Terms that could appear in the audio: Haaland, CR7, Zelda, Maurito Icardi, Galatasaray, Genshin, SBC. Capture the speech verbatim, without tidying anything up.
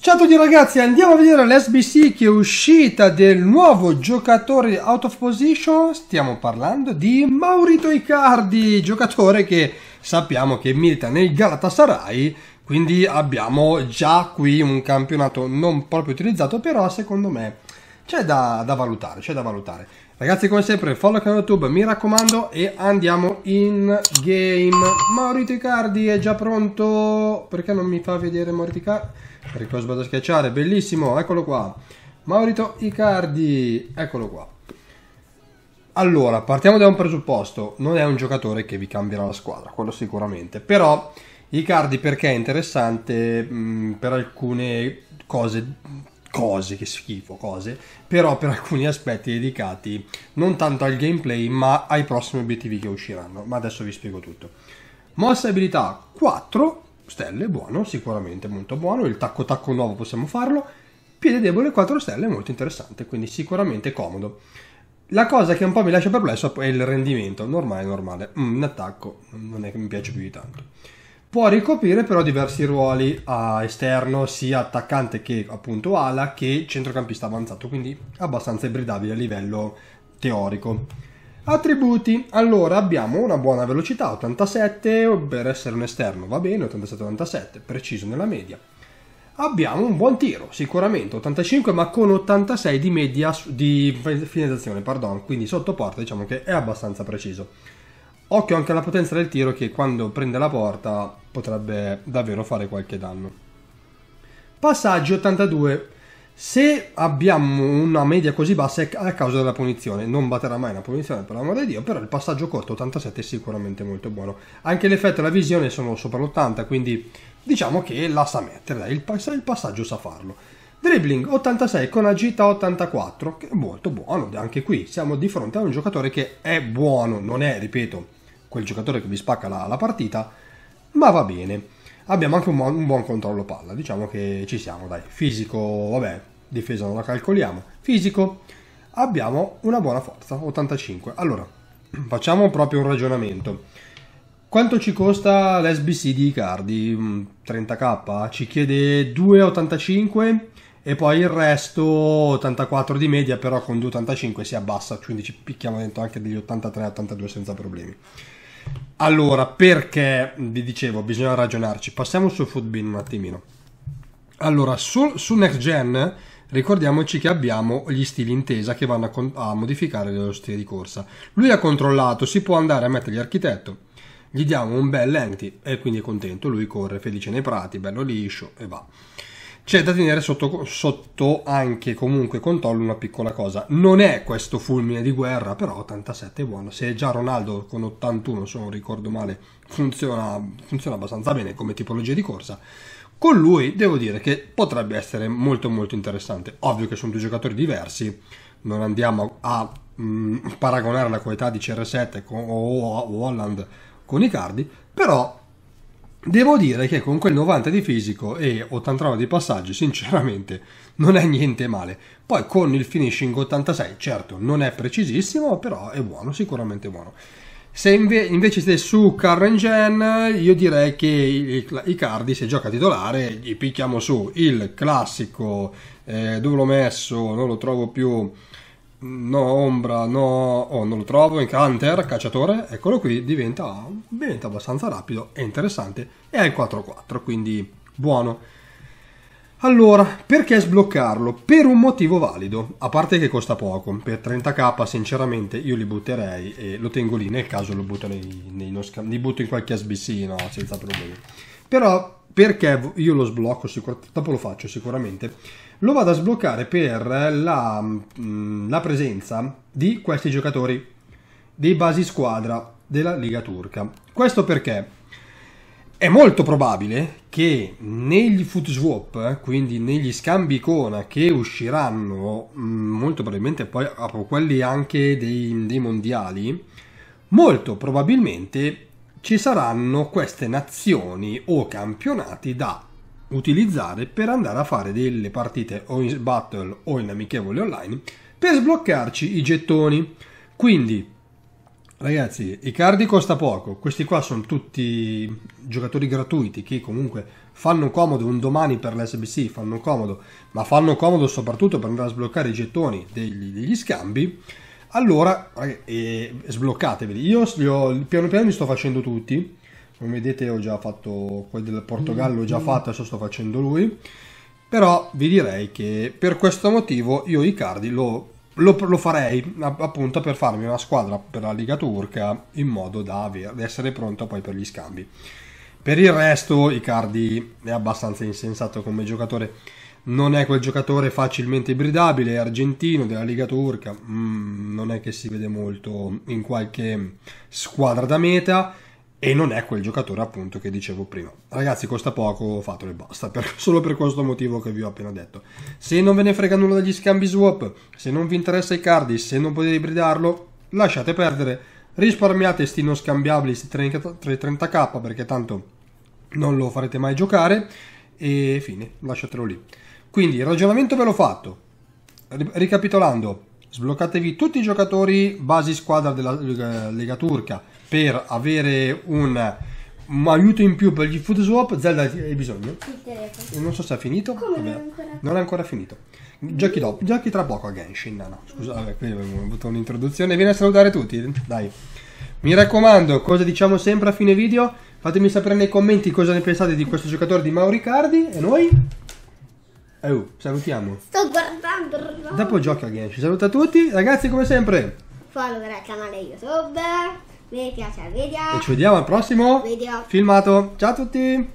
Ciao a tutti ragazzi, andiamo a vedere l'S B C che è uscita del nuovo giocatore out of position. Stiamo parlando di Maurito Icardi, giocatore che sappiamo che milita nel Galatasaray, quindi abbiamo già qui un campionato non proprio utilizzato, però secondo me c'è da, da valutare, c'è da valutare. Ragazzi, come sempre, follow il canale YouTube, mi raccomando, e andiamo in game. Maurito Icardi è già pronto. Perché non mi fa vedere Maurito Icardi? Perché ho sbagliato a schiacciare, bellissimo, eccolo qua. Maurito Icardi, eccolo qua. Allora, partiamo da un presupposto. Non è un giocatore che vi cambierà la squadra, quello sicuramente. Però Icardi perché è interessante mh, per alcune cose... cose che schifo cose però per alcuni aspetti dedicati non tanto al gameplay ma ai prossimi obiettivi che usciranno, ma adesso vi spiego tutto. Mossa abilità quattro stelle, buono, sicuramente molto buono. Il tacco tacco nuovo possiamo farlo. Piede debole quattro stelle, molto interessante, quindi sicuramente comodo. La cosa che un po' mi lascia perplesso è il rendimento, normale normale mm, in attacco non è che mi piace più di tanto. Può ricoprire però diversi ruoli a esterno, sia attaccante che appunto ala che centrocampista avanzato, quindi abbastanza ibridabile a livello teorico. Attributi, allora abbiamo una buona velocità, ottantasette, per essere un esterno va bene, ottantasette ottantasette, preciso nella media. Abbiamo un buon tiro, sicuramente ottantacinque ma con ottantasei di media di finalizzazione, pardon, quindi sotto porta diciamo che è abbastanza preciso. Occhio anche alla potenza del tiro che quando prende la porta potrebbe davvero fare qualche danno. Passaggi ottantadue. Se abbiamo una media così bassa è a causa della punizione. Non batterà mai una punizione per l'amore di Dio, però il passaggio corto ottantasette è sicuramente molto buono. Anche l'effetto e la visione sono sopra l'ottanta, quindi diciamo che la sa mettere, dai, il passaggio sa farlo. Dribbling ottantasei con agilità ottantaquattro, che è molto buono, anche qui siamo di fronte a un giocatore che è buono, non è, ripeto, quel giocatore che vi spacca la, la partita, ma va bene. Abbiamo anche un, un buon controllo palla, diciamo che ci siamo, dai. Fisico, vabbè, difesa non la calcoliamo. Fisico, abbiamo una buona forza, ottantacinque. Allora, facciamo proprio un ragionamento. Quanto ci costa l'S B C di Icardi? trentamila? Ci chiede due virgola ottantacinque e poi il resto ottantaquattro di media, però con due virgola ottantacinque si abbassa, quindi ci picchiamo dentro anche degli ottantatré ottantadue senza problemi. Allora, perché vi dicevo bisogna ragionarci, passiamo sul Footbin un attimino. Allora, su, su Next Gen ricordiamoci che abbiamo gli stili intesa che vanno a, a modificare lo stile di corsa. Lui ha controllato, si può andare a mettergli architetto, gli diamo un bel lengthy e quindi è contento, lui corre felice nei prati, bello liscio e va. C'è da tenere sotto, sotto anche comunque controllo una piccola cosa, non è questo fulmine di guerra, però ottantasette è buono. Se già Ronaldo con ottantuno, se non ricordo male, funziona, funziona abbastanza bene come tipologia di corsa, con lui devo dire che potrebbe essere molto molto interessante. Ovvio che sono due giocatori diversi, non andiamo a mh, paragonare la qualità di C R sette con, o, o Haaland con Icardi, però devo dire che con quel novanta di fisico e ottantanove di passaggio sinceramente non è niente male. Poi con il finishing ottantasei, certo non è precisissimo, però è buono, sicuramente buono. Se inve invece siete su current gen, io direi che Icardi se gioca titolare gli picchiamo su il classico eh, dove l'ho messo, non lo trovo più, no ombra, no, oh, non lo trovo, in Hunter, cacciatore, eccolo qui, diventa, diventa abbastanza rapido, è interessante, e ha il quattro quattro, quindi buono. Allora, perché sbloccarlo? Per un motivo valido, a parte che costa poco, per trentamila sinceramente io li butterei e lo tengo lì, nel caso lo butto, nei, nei, li butto in qualche S B C, no, senza problemi. Però perché io lo sblocco, dopo lo faccio sicuramente, lo vado a sbloccare per la, la presenza di questi giocatori, dei basi squadra della Liga Turca. Questo perché è molto probabile che negli foot swap, quindi negli scambi icona che usciranno, molto probabilmente poi quelli anche dei, dei mondiali, molto probabilmente ci saranno queste nazioni o campionati da utilizzare per andare a fare delle partite o in battle o in amichevole online per sbloccarci i gettoni. Quindi Ragazzi, Icardi costa poco, questi qua sono tutti giocatori gratuiti che comunque fanno comodo un domani per l'S B C, fanno comodo, ma fanno comodo soprattutto per andare a sbloccare i gettoni degli, degli scambi. Allora, eh, sbloccatevi. Io li ho, piano piano li sto facendo tutti, come vedete ho già fatto, quello del Portogallo ho già fatto, adesso sto facendo lui. Però vi direi che per questo motivo io Icardi lo... Lo, lo farei appunto per farmi una squadra per la Liga Turca in modo da aver, essere pronto poi per gli scambi. Per il resto Icardi è abbastanza insensato come giocatore, non è quel giocatore facilmente ibridabile, è argentino della Liga Turca, mm, non è che si vede molto in qualche squadra da meta e non è quel giocatore appunto che dicevo prima. Ragazzi, costa poco, fatelo e basta, per, solo per questo motivo che vi ho appena detto. Se non ve ne frega nulla degli scambi swap, se non vi interessa Icardi, se non potete ibridarlo, lasciate perdere, risparmiate sti non scambiabili, sti trenta k, perché tanto non lo farete mai giocare, e fine, lasciatelo lì. Quindi il ragionamento ve l'ho fatto, ricapitolando. Sbloccatevi tutti i giocatori basi squadra della Lega Turca per avere un, un aiuto in più per gli food swap. Zelda, hai bisogno? Il telefono. Non so se è finito. Come non, è ancora... non è ancora finito. Giochi dopo, giochi tra poco a Genshin. No, no, scusate, qui avevo avuto un'introduzione. Vieni a salutare tutti, dai. Mi raccomando, cosa diciamo sempre a fine video? Fatemi sapere nei commenti cosa ne pensate di questo giocatore di Maurito Icardi e noi... Eh, salutiamo. Sto guardando. Dopo gioca Genshin. Saluta tutti. Ragazzi, come sempre, follow il canale YouTube. Mi piace il video. E ci vediamo al prossimo video filmato. Ciao a tutti.